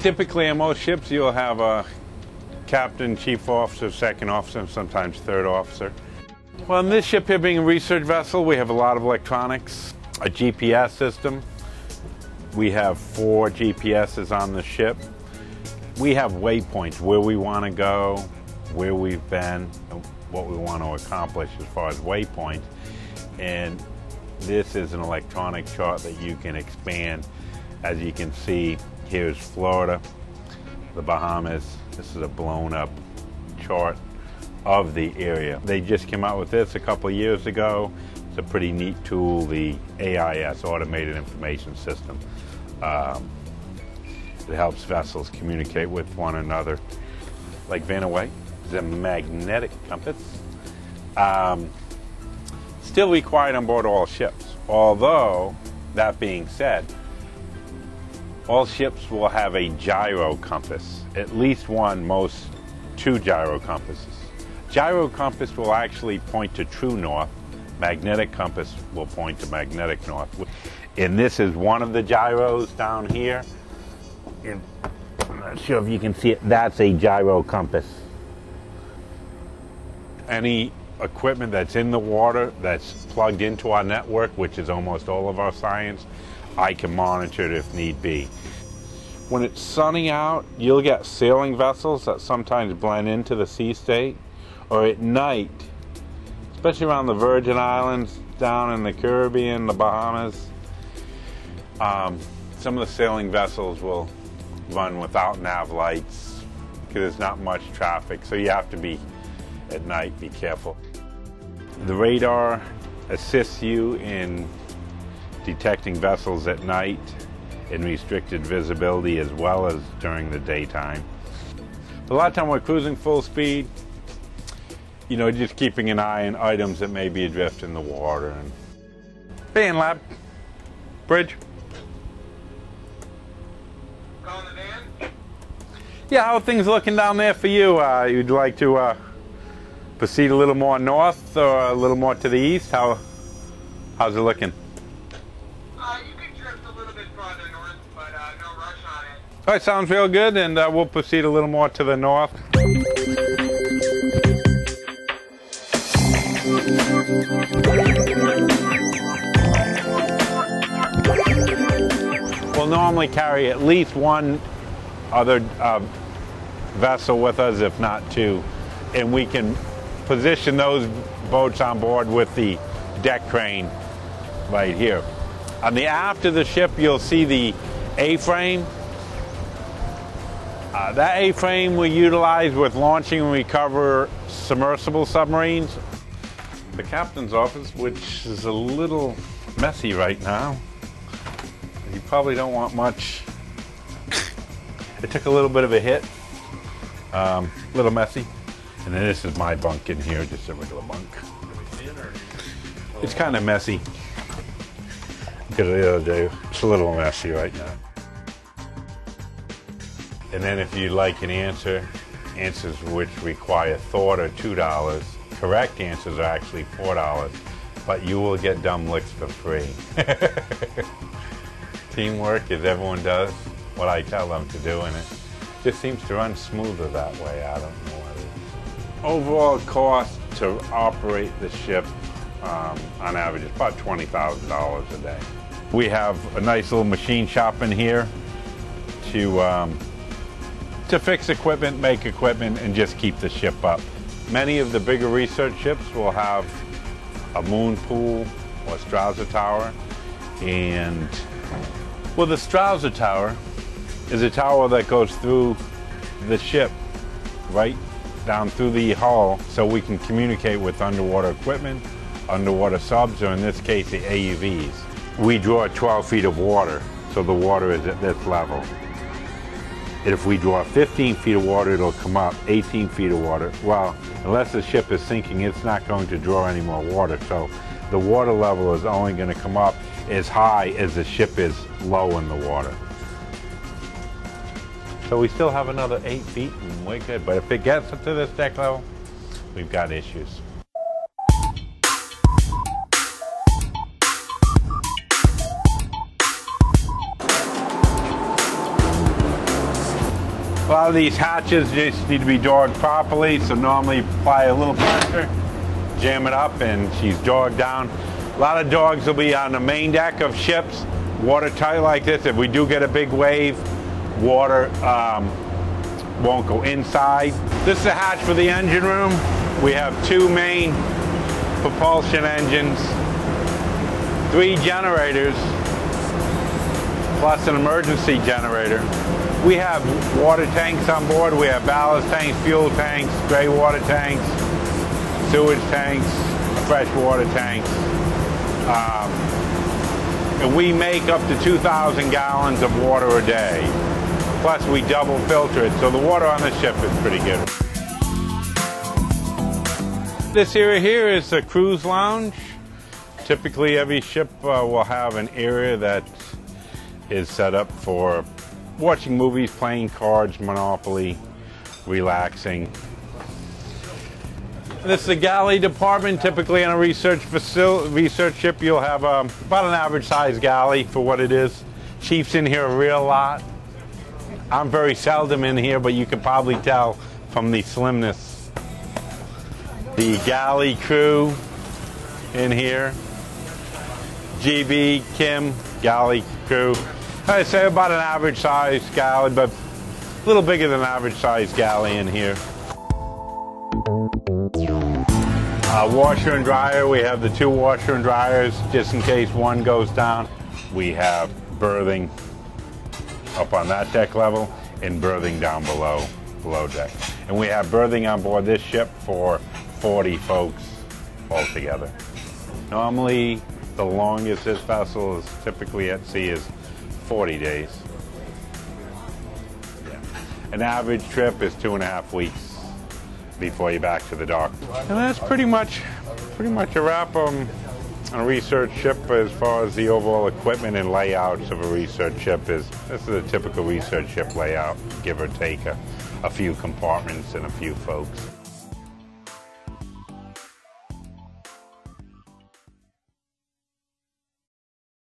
Typically, on most ships, you'll have a captain, chief officer, second officer, and sometimes third officer. Well, on this ship here, being a research vessel, we have a lot of electronics, a GPS system. We have 4 GPSs on the ship. We have waypoints, where we want to go, where we've been, and what we want to accomplish as far as waypoints. And this is an electronic chart that you can expand. As you can see, here's Florida, the Bahamas. This is a blown up chart of the area. They just came out with this a couple of years ago. It's a pretty neat tool, the AIS, Automated Information System. It helps vessels communicate with one another. Like Vannaway, it's a magnetic compass. Still required on board all ships, although, that being said, all ships will have a gyro compass, at least one, most 2 gyro compasses. Gyro compass will actually point to true north. Magnetic compass will point to magnetic north. And this is one of the gyros down here. And I'm not sure if you can see it. That's a gyro compass. Any equipment that's in the water that's plugged into our network, which is almost all of our science, I can monitor it if need be. When it's sunny out, you'll get sailing vessels that sometimes blend into the sea state, or at night, especially around the Virgin Islands, down in the Caribbean, the Bahamas, some of the sailing vessels will run without nav lights because there's not much traffic, so you have to be, at night, be careful. The radar assists you in detecting vessels at night in restricted visibility as well as during the daytime. A lot of time we're cruising full speed, you know, just keeping an eye on items that may be adrift in the water. And van lab, bridge. Calling the van? Yeah, how are things looking down there for you? You'd like to proceed a little more north or a little more to the east? How's it looking? All right, sounds real good, and we'll proceed a little more to the north. We'll normally carry at least one other vessel with us, if not 2, and we can position those boats on board with the deck crane right here. On the aft of the ship, you'll see the A-frame. That A-frame we utilize with launching and recover submersible submarines. The captain's office, which is a little messy right now. You probably don't want much. It took a little bit of a hit. A little messy. And then this is my bunk in here, just a regular bunk. It's kind of messy. Because the other day, it's a little messy right now. And then if you'd like an answer, answers which require thought are $2. Correct answers are actually $4, but you will get dumb licks for free. Teamwork is everyone does what I tell them to do, and it just seems to run smoother that way. I don't know what it is. Overall cost to operate the ship on average is about $20,000 a day. We have a nice little machine shop in here to fix equipment, make equipment, and just keep the ship up. Many of the bigger research ships will have a moon pool or Strauser tower. And, well, the Strauser tower is a tower that goes through the ship, right down through the hull, so we can communicate with underwater equipment, underwater subs, or in this case, the AUVs. We draw 12 feet of water, so the water is at this level. And if we draw 15 feet of water, it'll come up 18 feet of water. Well, unless the ship is sinking, it's not going to draw any more water. So the water level is only going to come up as high as the ship is low in the water. So we still have another 8 feet and we're good. But if it gets up to this deck level, we've got issues. A lot of these hatches just need to be dogged properly, so normally apply a little pressure, jam it up, and she's dogged down. A lot of dogs will be on the main deck of ships, watertight like this. If we do get a big wave, water won't go inside. This is a hatch for the engine room. We have two main propulsion engines, three generators, plus an emergency generator. We have water tanks on board. We have ballast tanks, fuel tanks, gray water tanks, sewage tanks, fresh water tanks. And we make up to 2,000 gallons of water a day. Plus we double filter it, so the water on the ship is pretty good. This area here is the cruise lounge. Typically every ship will have an area that is set up for watching movies, playing cards, Monopoly, relaxing. This is the galley department. Typically on a research ship, you'll have about an average size galley for what it is. Chief's in here a real lot. I'm very seldom in here, but you can probably tell from the slimness. The galley crew in here. GB, Kim, galley crew. I'd say about an average size galley, but a little bigger than an average size galley in here. Washer and dryer, we have the two washer and dryers just in case one goes down. We have berthing up on that deck level and berthing down below deck. And we have berthing on board this ship for 40 folks altogether. Normally, the longest this vessel is typically at sea is 40 days. Yeah. An average trip is 2.5 weeks before you're back to the dock. And that's pretty much a wrap on a research ship as far as the overall equipment and layouts of a research ship is. This is a typical research ship layout, give or take a few compartments and a few folks.